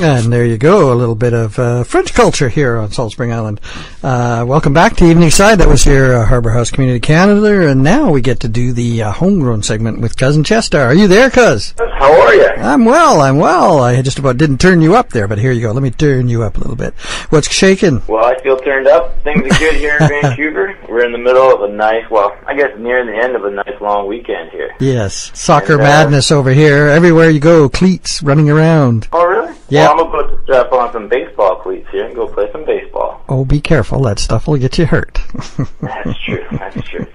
And there you go, a little bit of French culture here on Salt Spring Island. Welcome back to Evening Side. That was your Harbour House Community Canada, and now we get to do the Homegrown segment with Cousin Chester. Are you there, Cuz? How are you? I'm well. I just about didn't turn you up there, but here you go. Let me turn you up a little bit. What's shaking? Well, I feel turned up. Things are good here in Vancouver. We're in the middle of a nice, well, I guess near the end of a nice long weekend here. Yes, soccer madness over here. Everywhere you go, cleats running around. Oh, really? Yeah. Well, I'm going to strap on some baseball cleats here and go play some baseball. Oh, be careful. That stuff will get you hurt. That's true.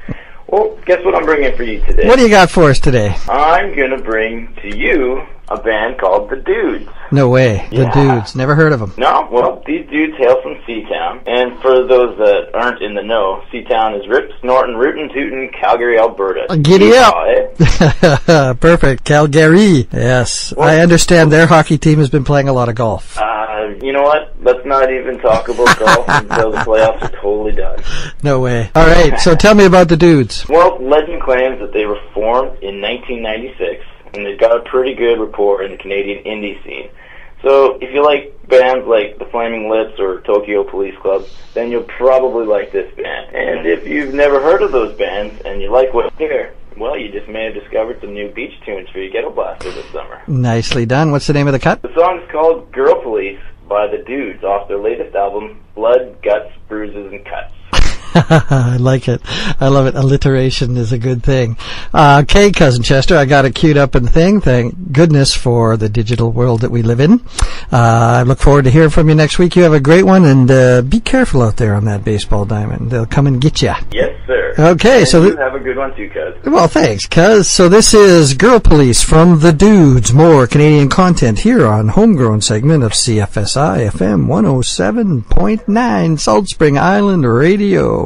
Well, guess what I'm bringing for you today? What do you got for us today? I'm going to bring to you a band called The Dudes. No way. Yeah. The Dudes. Never heard of them. No? Well, these dudes hail from Seatown. And for those that aren't in the know, Seatown is ripped, snorting, rootin', tootin', Calgary, Alberta. Giddy up. Perfect. Calgary. Yes. Well, I understand their hockey team has been playing a lot of golf. You know what? Let's not even talk about golf until the playoffs are totally done. No way. All right. So tell me about The Dudes. Well, legend claims that they were formed in 1996. And they've got a pretty good rapport in the Canadian indie scene. So if you like bands like the Flaming Lips or Tokyo Police Club, then you'll probably like this band. And if you've never heard of those bands and you like what's here, well, you just may have discovered some new beach tunes for your ghetto blaster this summer. Nicely done. What's the name of the cut? The song's called Girl Police by The Dudes off their latest album, Blood, Guts, Bruises, and Cuts. I like it. I love it. Alliteration is a good thing. Okay, Cousin Chester, I got it queued up and thing. Thank goodness for the digital world that we live in. I look forward to hearing from you next week. You have a great one, and be careful out there on that baseball diamond. They'll come and get you. Yes, sir. Okay, and so you have a good one too, Cuz. Well, thanks, Cuz. So this is Girl Police from The Dudes. More Canadian content here on Homegrown segment of CFSI FM 107.9 Salt Spring Island Radio.